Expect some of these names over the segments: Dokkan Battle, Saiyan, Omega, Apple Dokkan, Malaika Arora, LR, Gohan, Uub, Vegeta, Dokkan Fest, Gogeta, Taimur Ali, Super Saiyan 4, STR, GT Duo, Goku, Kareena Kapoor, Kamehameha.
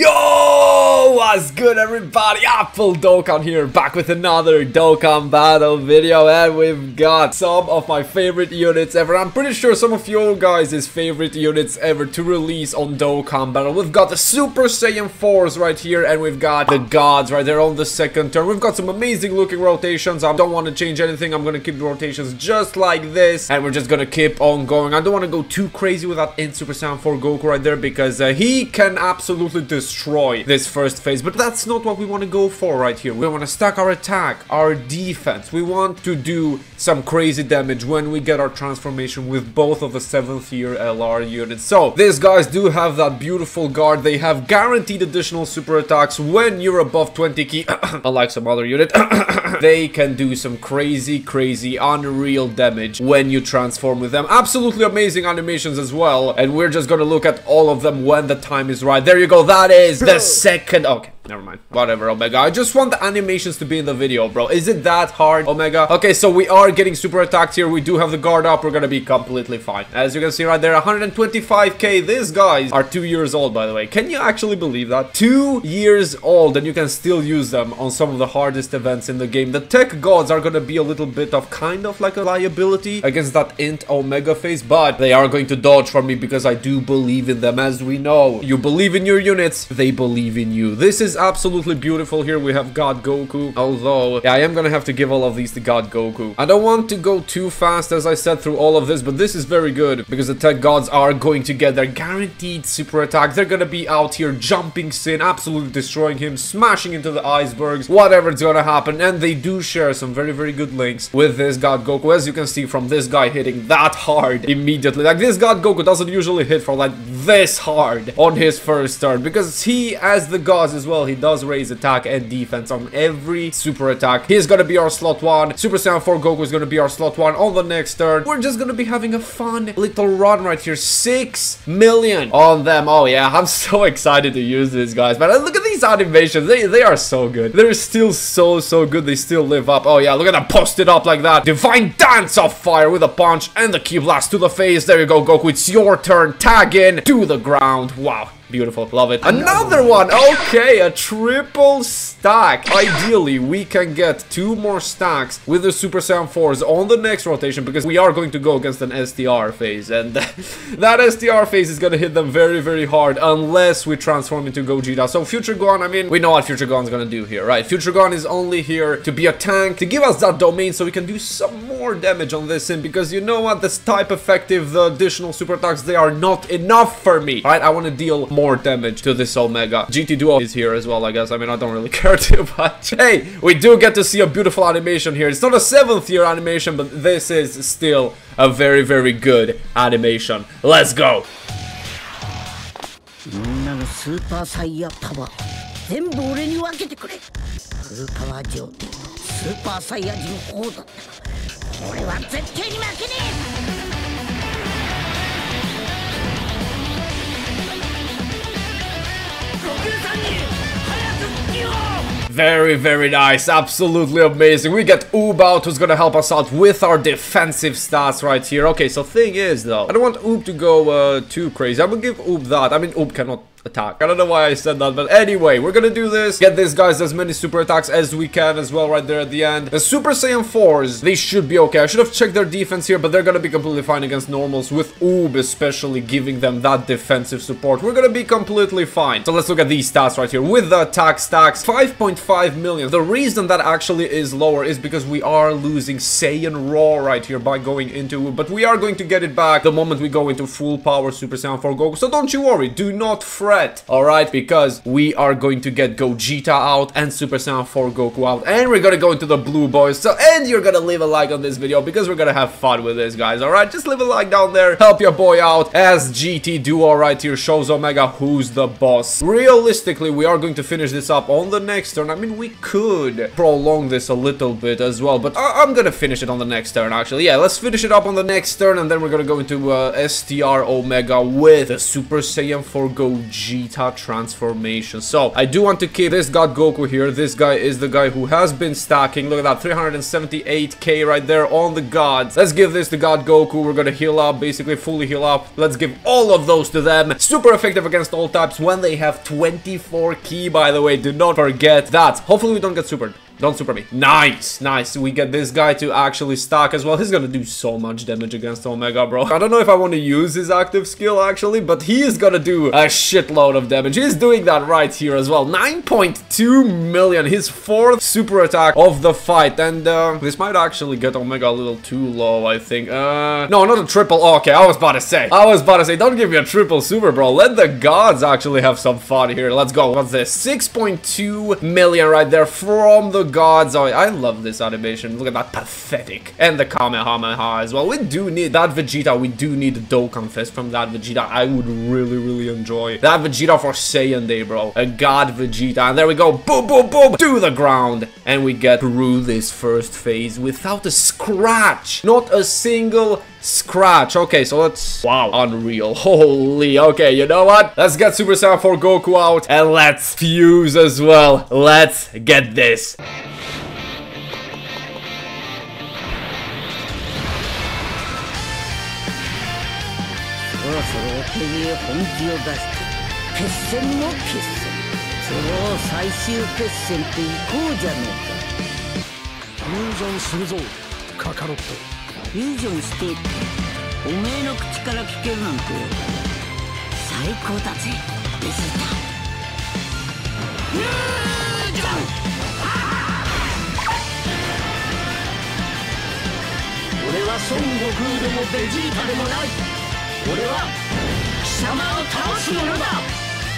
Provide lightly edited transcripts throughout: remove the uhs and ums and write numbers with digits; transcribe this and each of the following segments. Yo, what's good everybody? Apple Dokkan here, back with another Dokkan Battle video, and we've got some of my favorite units ever. I'm pretty sure some of your guys' favorite units ever to release on Dokkan Battle. We've got the Super Saiyan 4s right here, and we've got the Gods right there on the second turn. We've got some amazing looking rotations. I don't want to change anything. I'm gonna keep the rotations just like this, and we're just gonna keep on going. I don't want to go too crazy with that in Super Saiyan 4 Goku right there, because he can absolutely destroy this first phase, but that's not what we want to go for right here. We want to stack our attack, our defense. We want to do some crazy damage when we get our transformation with both of the 7th year LR units. So these guys do have that beautiful guard. They have guaranteed additional super attacks when you're above 20 ki. Unlike some other unit, they can do some crazy unreal damage when you transform with them. Absolutely amazing animations as well, and we're just gonna look at all of them when the time is right. There you go, that is the second. Okay, never mind. Whatever, Omega. I just want the animations to be in the video, bro. Is it that hard, Omega? Okay, so we are getting super attacked here. We do have the guard up. We're gonna be completely fine. As you can see right there, 125k. These guys are 2 years old, by the way. Can you actually believe that? 2 years old, and you can still use them on some of the hardest events in the game. The tech gods are gonna be a little bit of kind of like a liability against that Int Omega phase, but they are going to dodge for me because I do believe in them, as we know. You believe in your units, they believe in you. This is absolutely beautiful. Here we have God Goku, although I am gonna have to give all of these to God Goku. I don't want to go too fast, as I said, through all of this, but this is very good because the tech gods are going to get their guaranteed super attack. They're gonna be out here jumping Sin, absolutely destroying him, smashing into the icebergs, whatever's gonna happen. And they do share some very good links with this God Goku, as you can see from this guy hitting that hard immediately. Like, this God Goku doesn't usually hit for like this hard on his first turn, because he, as the gods as well, he does raise attack and defense on every super attack. He's gonna be our slot one. Super Saiyan 4 Goku is gonna be our slot one on the next turn. We're just gonna be having a fun little run right here. 6 million on them. Oh yeah, I'm so excited to use these guys, man. Look at these animations. They are so good. They're still so good. They still live up. Oh yeah, look at them, post it up like that. Divine dance of fire with a punch and the ki blast to the face. There you go, Goku, it's your turn. Tag in to the ground. Wow, beautiful, love it. Another one. Okay, a triple stack. Ideally, we can get 2 more stacks with the Super Saiyan 4s on the next rotation, because we are going to go against an STR phase, and that STR phase is gonna hit them very hard unless we transform into Gogeta. So Future Gohan, I mean, we know what Future Gohan's gonna do here, right? Future Gohan is only here to be a tank, to give us that domain so we can do some more damage on this Sim, because you know what, this type effective, the additional super attacks, they are not enough for me, right? I want to deal more damage to this Omega. GT Duo is here as well, I guess. I mean, I don't really care too much. Hey, we do get to see a beautiful animation here. It's not a 7th year animation, but this is still a very good animation. Let's go! Super Saiyan power. Super Saiyan order. Very nice, absolutely amazing. We get Uub out, who's gonna help us out with our defensive stats right here. Okay, so thing is though, I don't want Uub to go too crazy. I'm gonna give Uub that. I mean, Uub cannot attack. I don't know why I said that, but anyway, we're gonna do this. Get these guys as many super attacks as we can as well right there at the end. The Super Saiyan 4s, they should be okay. I should have checked their defense here, but they're gonna be completely fine against normals, with Uub especially giving them that defensive support. We're gonna be completely fine. So let's look at these stats right here. With the attack stacks, 5.5 million. The reason that actually is lower is because we are losing Saiyan Raw right here by going into Uub, but we are going to get it back the moment we go into full power Super Saiyan 4 Goku. So don't you worry, do not fret. Alright, because we are going to get Gogeta out and Super Saiyan 4 Goku out, and we're gonna go into the blue boys. So, and you're gonna leave a like on this video because we're gonna have fun with this, guys. Alright, just leave a like down there, help your boy out, as GT Duo right here shows Omega who's the boss. Realistically, we are going to finish this up on the next turn. I mean, we could prolong this a little bit as well, but I'm gonna finish it on the next turn, actually. Yeah, let's finish it up on the next turn, and then we're gonna go into STR Omega with the Super Saiyan 4 Gogeta. Vegeta transformation. So I do want to keep this God Goku here. This guy is the guy who has been stacking. Look at that, 378k right there on the gods. Let's give this to God Goku. We're gonna heal up, basically fully heal up. Let's give all of those to them. Super effective against all types when they have 24k, by the way. Do not forget that. Hopefully we don't get supered. Don't super me. Nice, nice. We get this guy to actually stack as well. He's gonna do so much damage against Omega, bro. I don't know if I want to use his active skill, actually, but he is gonna do a shitload of damage. He's doing that right here as well. 9.2 million. His fourth super attack of the fight. And this might actually get Omega a little too low, I think. No, not a triple. Oh, okay, I was about to say, don't give me a triple super, bro. Let the gods actually have some fun here. Let's go. What's this? 6.2 million right there from the gods. Oh, I love this animation. Look at that, pathetic. And the Kamehameha as well. We do need that Vegeta. We do need Dokkan Fest from that Vegeta. I would really, really enjoy that Vegeta for Saiyan Day, bro. A god Vegeta. And there we go. Boom, boom, boom. To the ground. And we get through this first phase without a scratch. Not a single scratch. Okay, so let's... Wow, unreal. Holy. Okay, you know what? Let's get Super Saiyan 4 Goku out. And let's fuse as well. Let's get this.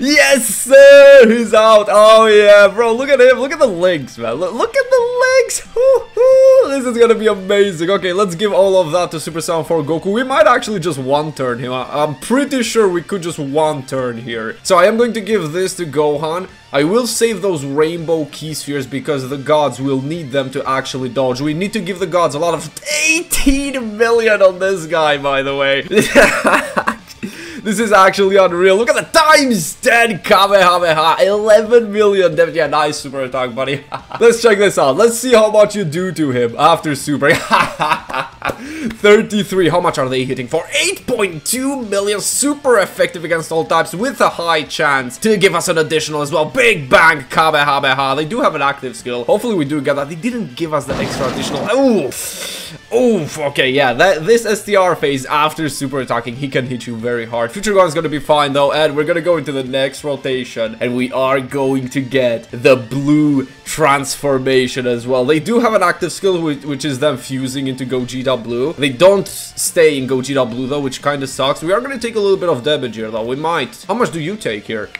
Yes, sir! He's out. Oh, yeah, bro. Look at him. Look at the legs, man. Look at the legs. This is gonna be amazing. Okay, let's give all of that to Super Saiyan 4 Goku. We might actually just one-turn him. I'm pretty sure we could just one-turn here. So I am going to give this to Gohan. I will save those rainbow key spheres because the gods will need them to actually dodge. We need to give the gods a lot of 18 million on this guy, by the way. This is actually unreal. Look at the times 10 Kamehameha. 11 million damage. Yeah, nice super attack, buddy. Let's check this out. Let's see how much you do to him after super. 33. How much are they hitting for? 8.2 million. Super effective against all types with a high chance to give us an additional as well. Big bang Kamehameha. They do have an active skill. Hopefully we do get that. They didn't give us the extra additional. Oof. Oof. Okay, yeah. This STR phase after super attacking, he can hit you very hard. Future Gohan is going to be fine though, and we're going to go into the next rotation, and we are going to get the blue transformation as well. They do have an active skill, which is them fusing into Gogeta Blue. They don't stay in Gogeta Blue though, which kind of sucks. We are going to take a little bit of damage here though, we might. How much do you take here?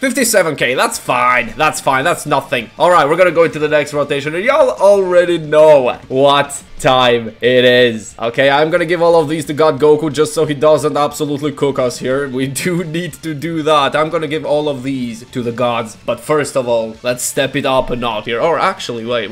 57k, that's fine, that's fine, that's nothing. Alright, we're gonna go into the next rotation, and y'all already know what time it is. Okay, I'm gonna give all of these to God Goku just so he doesn't absolutely cook us here. We do need to do that. I'm gonna give all of these to the gods, but first of all, let's step it up a notch here. Or actually, wait.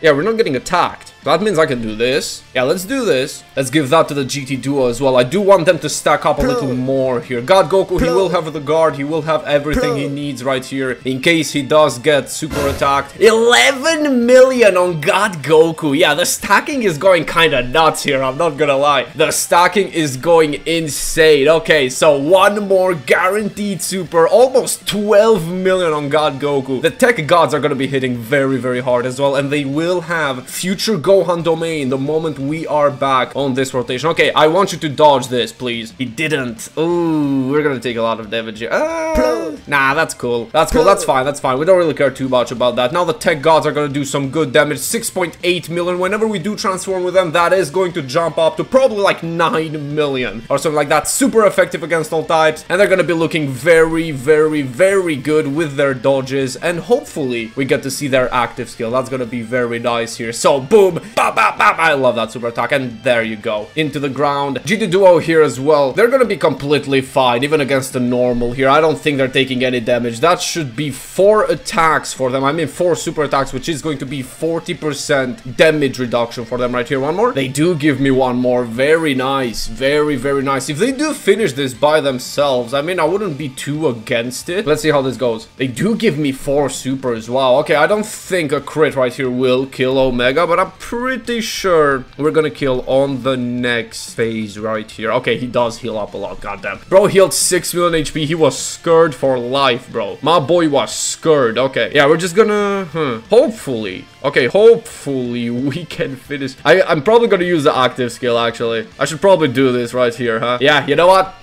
Yeah, we're not getting attacked. That means I can do this. Yeah, let's do this. Let's give that to the GT Duo as well. I do want them to stack up a little more here. God Goku, he will have the guard. He will have everything he needs right here in case he does get super attacked. 11 million on God Goku. Yeah, the stacking is going kind of nuts here. I'm not gonna lie. The stacking is going insane. Okay, so one more guaranteed super. Almost 12 million on God Goku. The tech gods are gonna be hitting very, very hard as well. And they will have future goals. Gohan domain the moment we are back on this rotation. Okay, I want you to dodge this, please. He didn't. Ooh, we're gonna take a lot of damage here. Nah, that's cool. That's cool. That's fine. That's fine. We don't really care too much about that. Now the tech gods are gonna do some good damage. 6.8 million. Whenever we do transform with them, that is going to jump up to probably like 9 million or something like that. Super effective against all types. And they're gonna be looking very, very, very good with their dodges. And hopefully we get to see their active skill. That's gonna be very nice here. So, boom. Bop, bop, bop. I love that super attack. And there you go. Into the ground. GT Duo here as well. They're gonna be completely fine, even against the normal here. I don't think they're taking any damage. That should be 4 attacks for them. I mean, 4 super attacks, which is going to be 40% damage reduction for them right here. One more. They do give me one more. Very nice. Very, very nice. If they do finish this by themselves, I mean, I wouldn't be too against it. Let's see how this goes. They do give me 4 supers. Wow. Okay, I don't think a crit right here will kill Omega, but I'm pretty sure we're gonna kill on the next phase right here. Okay, he does heal up a lot. Goddamn. Bro healed 6 million HP. He was scared for life, bro. My boy was scared. Okay. Yeah, we're just gonna... Hopefully. Okay, hopefully we can finish. I'm probably gonna use the active skill, actually. I should probably do this right here, huh? Yeah, you know what?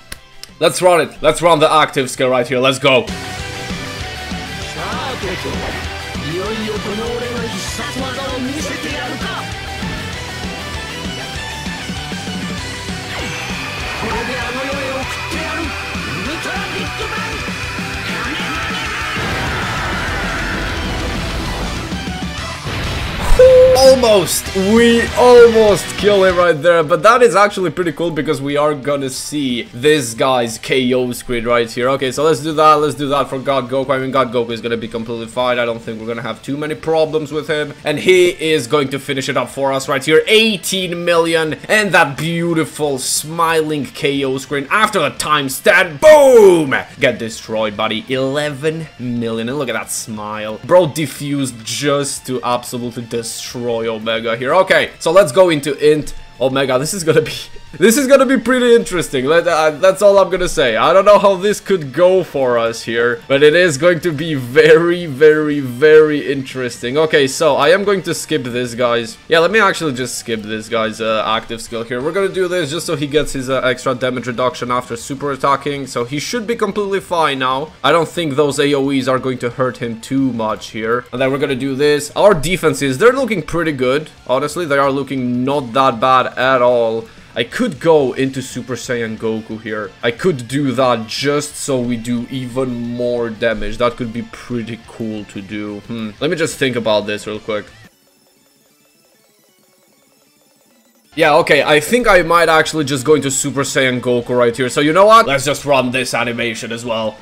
Let's run it. Let's run the active skill right here. Let's go. Almost! We almost kill him right there, but that is actually pretty cool because we are gonna see this guy's KO screen right here. Okay, so let's do that. Let's do that for God Goku. I mean, God Goku is gonna be completely fine. I don't think we're gonna have too many problems with him. And he is going to finish it up for us right here. 18 million and that beautiful smiling KO screen after the time stand. Boom! Get destroyed, buddy. 11 million. And look at that smile. Bro defused just to absolutely destroy Omega here. Okay, so let's go into Int Omega. This is gonna be pretty interesting. That's all I'm gonna say. I don't know how this could go for us here, but it is going to be very, very, very interesting. Okay, so I am going to skip this guy's. Yeah, let me actually just skip this guy's active skill here. We're gonna do this just so he gets his extra damage reduction after super attacking. So he should be completely fine now. I don't think those AoEs are going to hurt him too much here. And then we're gonna do this. Our defenses, they're looking pretty good. Honestly, they are looking not that bad at all. I could go into Super Saiyan Goku here. I could do that just so we do even more damage. That could be pretty cool to do. Let me just think about this real quick. Yeah, okay, I think I might actually just go into Super Saiyan Goku right here. So you know what? Let's just run this animation as well.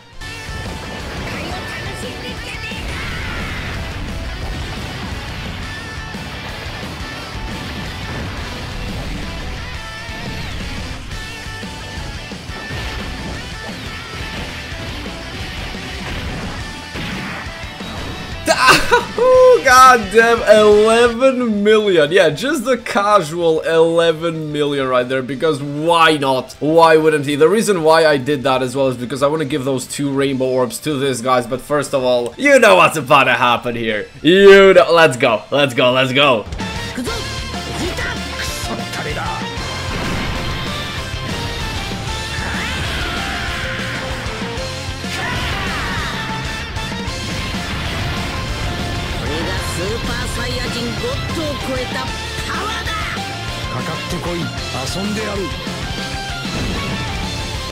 God damn, 11 million. Yeah, just the casual 11 million right there, because why not? Why wouldn't he? The reason why I did that as well is because I want to give those 2 rainbow orbs to this guys, but first of all, you know what's about to happen here. You know, let's go, let's go, let's go.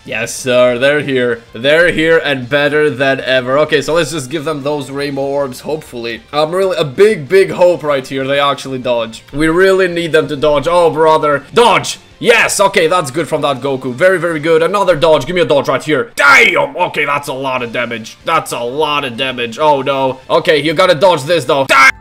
Yes, sir, they're here. They're here and better than ever. Okay, so let's just give them those rainbow orbs, hopefully. I'm really a big, big hope right here. They actually dodge. We really need them to dodge. Oh, brother. Dodge! Yes, okay, that's good from that Goku. Very, very good. Another dodge. Give me a dodge right here. Damn! Okay, that's a lot of damage. That's a lot of damage. Oh, no. Okay, you gotta dodge this, though. Damn!